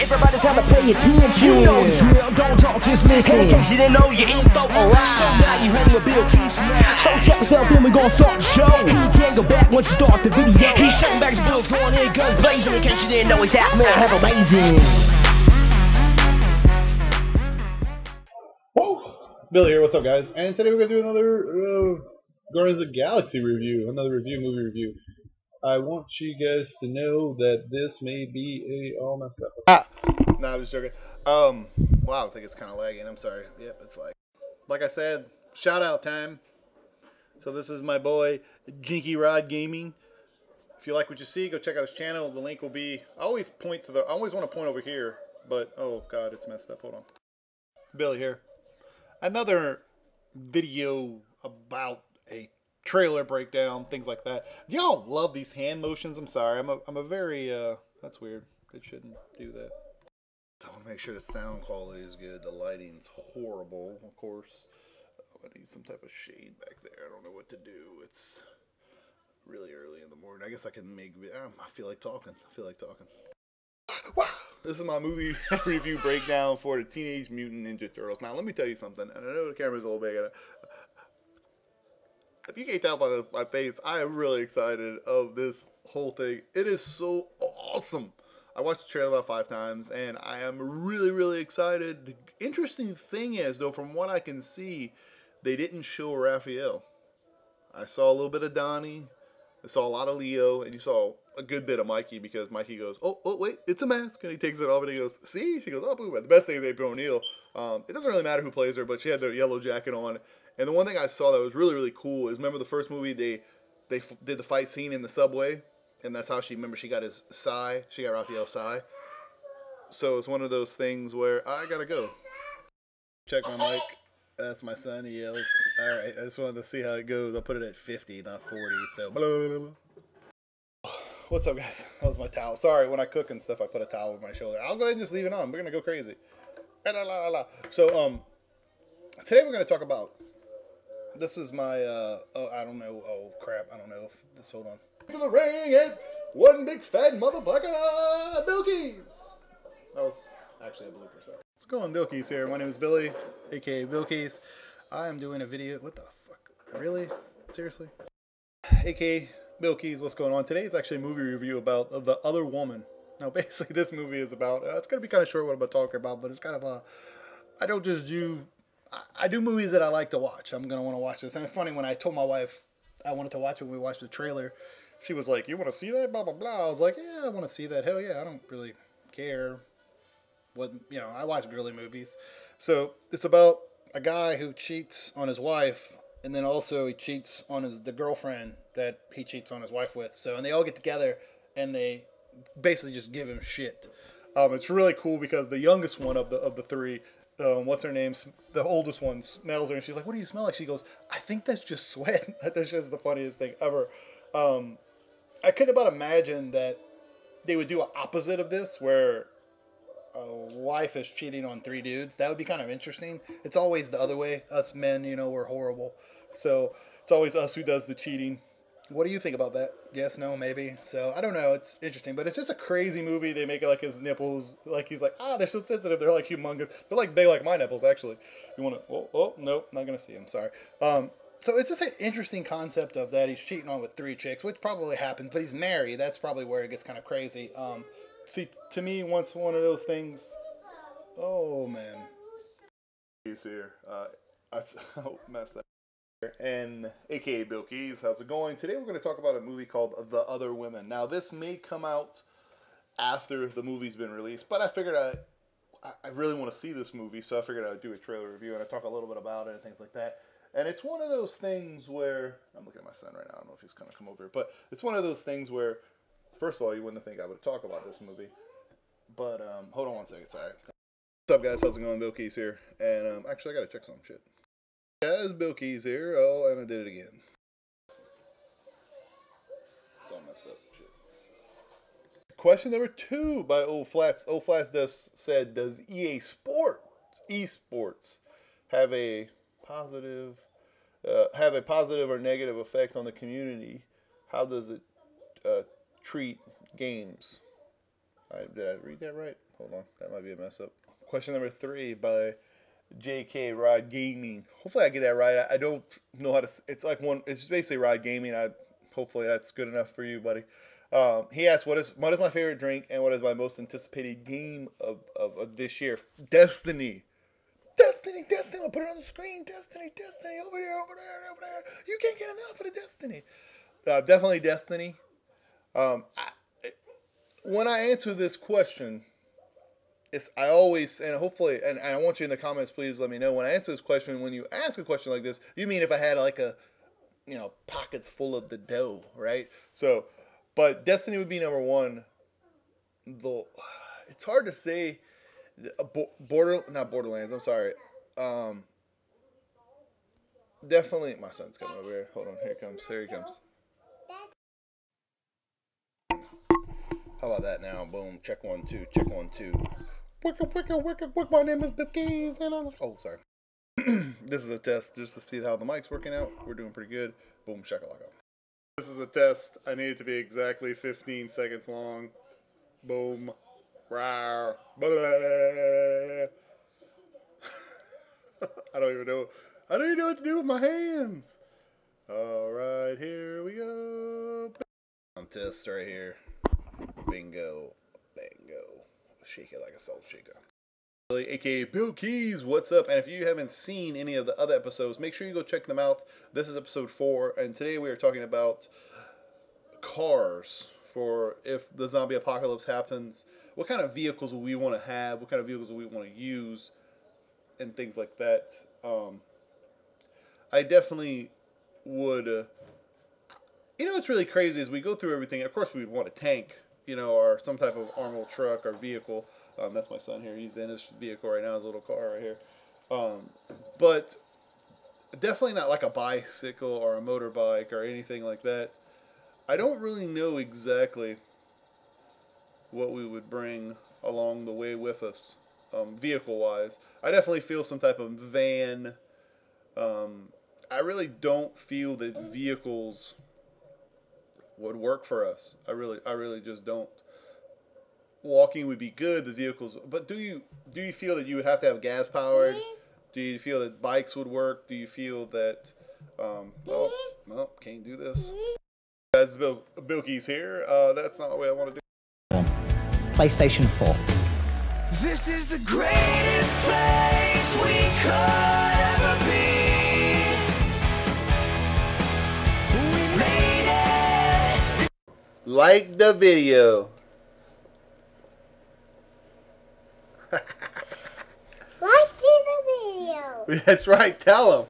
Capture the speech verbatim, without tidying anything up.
everybody trying to pay attention. You know the drill, don't talk, just listen. Hey, in case you didn't know your info, alright. So now you hanging with BillKeyz now. So check yourself in, we gon' start the show. He can't go back once you start the video. He's shutting back his bills, going in guns blazing. In case you didn't know, he's out, man, have amazing. Whoa, Bill here, what's up guys? And today we're gonna do another uh, Guardians of the Galaxy review, another review, movie review. I want you guys to know that this may be a all messed up. Ah, no, I'm just joking. Um, wow, I think it's kind of lagging. I'm sorry. Yep, it's like, like I said, shout out time. So this is my boy Jinky Rod Gaming. If you like what you see, go check out his channel. The link will be. I always point to the. I always want to point over here, but oh god, it's messed up. Hold on. Billy here. Another video about a trailer breakdown, things like that. Y'all love these hand motions. I'm sorry. I'm a, I'm a very, uh, that's weird. It shouldn't do that. I want to make sure the sound quality is good. The lighting's horrible, of course. Oh, I need some type of shade back there. I don't know what to do. It's really early in the morning. I guess I can make, um, I feel like talking. I feel like talking. Wow. This is my movie review breakdown for the Teenage Mutant Ninja Turtles. Now, let me tell you something. And I know the camera's a little big. And I, if you can't tell by the, my face, I am really excited of this whole thing. It is so awesome. I watched the trailer about five times, and I am really, really excited. The interesting thing is, though, from what I can see, they didn't show Raphael. I saw a little bit of Donnie. I saw a lot of Leo, and you saw a good bit of Mikey, because Mikey goes, oh, oh, wait, it's a mask, and he takes it off, and he goes, see? She goes, oh, boom. The best thing is April O'Neil. Um, it doesn't really matter who plays her, but she had their yellow jacket on. And the one thing I saw that was really, really cool is, remember the first movie, they they f did the fight scene in the subway, and that's how she, remember, she got his sigh, she got Raphael's sigh. So it's one of those things where I gotta go. Check my mic. That's my son, he yells. All right, I just wanted to see how it goes. I'll put it at fifty, not forty, so blah, blah, blah, blah. What's up, guys? That was my towel. Sorry, when I cook and stuff, I put a towel over my shoulder. I'll go ahead and just leave it on. We're gonna go crazy. So, um, today we're gonna talk about, this is my, uh, oh, I don't know, oh, crap, I don't know if this, hold on. To the ring at one big fat motherfucker, BillKeyz. That was actually a blooper, sorry. What's going on, BillKeyz here? My name is Billy, a k a. BillKeyz. I am doing a video, what the fuck, really? Seriously? a k a. BillKeyz, what's going on? Today it's actually a movie review about uh, The Other Woman. Now, basically, this movie is about, uh, it's going to be kind of short what I'm talking about, but it's kind of a, I don't just do... I do movies that I like to watch. I'm going to want to watch this. And it's funny, when I told my wife I wanted to watch it when we watched the trailer, she was like, you want to see that? Blah, blah, blah. I was like, yeah, I want to see that. Hell yeah, I don't really care what, you know, I watch girly movies. So it's about a guy who cheats on his wife, and then also he cheats on his the girlfriend that he cheats on his wife with. So, and they all get together, and they basically just give him shit. Um, it's really cool because the youngest one of the, of the three, Um, what's her name? The oldest one smells her, and she's like, "What do you smell like?" She goes, "I think that's just sweat." That's just the funniest thing ever. Um, I couldn't about imagine that they would do an opposite of this, where a wife is cheating on three dudes. That would be kind of interesting. It's always the other way. Us men, you know, we're horrible. So it's always us who does the cheating. What do you think about that? Yes, no, maybe. So, I don't know. It's interesting, but it's just a crazy movie. They make it like his nipples, like he's like, ah, they're so sensitive. They're like humongous. They're like big like my nipples, actually. You want to, oh, oh, nope, not going to see him. Sorry. Um, so, it's just an interesting concept of that. He's cheating on with three chicks, which probably happens, but he's married. That's probably where it gets kind of crazy. Um, see, to me, once one of those things, oh, man. He's here. Uh, I oh, messed up. And a k a. BillKeyz, how's it going? Today we're going to talk about a movie called The Other Women. Now, this may come out after the movie's been released, but I figured I, I really want to see this movie, so I figured I would do a trailer review and I'd talk a little bit about it and things like that. And it's one of those things where, I'm looking at my son right now, I don't know if he's going to come over here, but it's one of those things where, first of all, you wouldn't think I would talk about this movie, but um, hold on one second, sorry. What's up, guys? How's it going? BillKeyz here, and um, actually I got to check some shit. Guys, BillKeyz here. Oh, and I did it again. It's all messed up. Shit. Question number two by Old Flats. Old Flats does, said, does E A Sports, esports, have a positive, uh, have a positive or negative effect on the community? How does it uh, treat games? I, did I read that right? Hold on, that might be a mess up. Question number three by J K Rod Gaming. Hopefully I get that right. I, I don't know how to. It's like one. It's basically Rod Gaming. I hopefully that's good enough for you, buddy. Um, he asked, "What is what is my favorite drink and what is my most anticipated game of of, of this year?" Destiny. Destiny, Destiny, I'll put it on the screen. Destiny, Destiny, over there, over there, over there. You can't get enough of the Destiny. Uh, definitely Destiny. Um, I, when I answer this question, it's I always, and hopefully, and, and I want you in the comments, please let me know. When I answer this question, when you ask a question like this, you mean if I had like a, you know, pockets full of the dough, right? So, but Destiny would be number one. Though, it's hard to say. Border, not Borderlands. I'm sorry. Um, definitely, my son's coming over here. Hold on, here he comes. Here he comes. How about that now? Boom. Check one, two. Check one, two. Wicka, wicka, wicka, wicka. My name is BillKeyz, and I'm. Oh, sorry. This is a test just to see how the mic's working out. We're doing pretty good. Boom, shakalaka. This is a test. I need it to be exactly fifteen seconds long. Boom. I don't even know. I don't even know what to do with my hands. All right, here we go. Contest right here. Bingo, bingo. Shake it like a salt shaker. A K A BillKeyz, what's up? And if you haven't seen any of the other episodes, make sure you go check them out. This is episode four, and today we are talking about cars. For if the zombie apocalypse happens, what kind of vehicles will we want to have? What kind of vehicles will we want to use, and things like that. Um, I definitely would. Uh, you know, what's really crazy is we go through everything. Of course, we want a tank, you know, or some type of armored truck or vehicle. Um, that's my son here. He's in his vehicle right now, his little car right here. Um, but definitely not like a bicycle or a motorbike or anything like that. I don't really know exactly what we would bring along the way with us, um, vehicle-wise. I definitely feel some type of van. Um, I really don't feel that vehicles would work for us. I really, I really just don't. Walking would be good. The vehicles, but do you do you feel that you would have to have gas powered? Do you feel that bikes would work? Do you feel that? Um, oh, no, can't do this. Guys, Bill, BillKeyz here. Uh, that's not the way I want to do it. PlayStation four. This is the greatest place we could ever be. We made it. Like the video. Like the video. That's right. Tell them.